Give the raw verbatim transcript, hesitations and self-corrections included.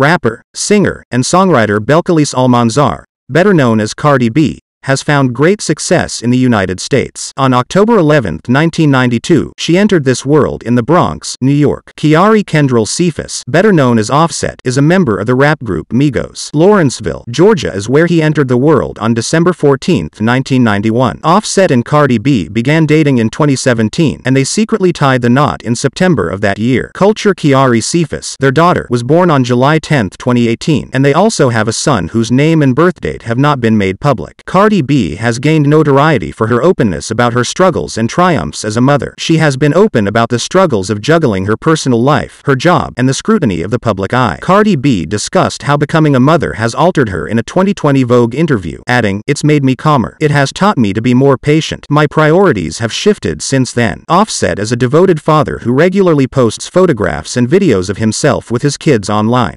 Rapper, singer, and songwriter Belcalis Almanzar, better known as Cardi B, has found great success in the United States. On October eleventh nineteen ninety-two, she entered this world in the Bronx, New York. Kiari Kendrell Cephus, better known as Offset, is a member of the rap group Migos. Lawrenceville, Georgia is where he entered the world on December fourteenth nineteen ninety-one. Offset and Cardi B began dating in twenty seventeen, and they secretly tied the knot in September of that year. Culture Kiari Cephus, their daughter, was born on July tenth twenty eighteen, and they also have a son whose name and birthdate have not been made public. Cardi B has gained notoriety for her openness about her struggles and triumphs as a mother. She has been open about the struggles of juggling her personal life, her job, and the scrutiny of the public eye. Cardi B discussed how becoming a mother has altered her in a twenty twenty Vogue interview, adding, "It's made me calmer. It has taught me to be more patient. My priorities have shifted since then." Offset is a devoted father who regularly posts photographs and videos of himself with his kids online.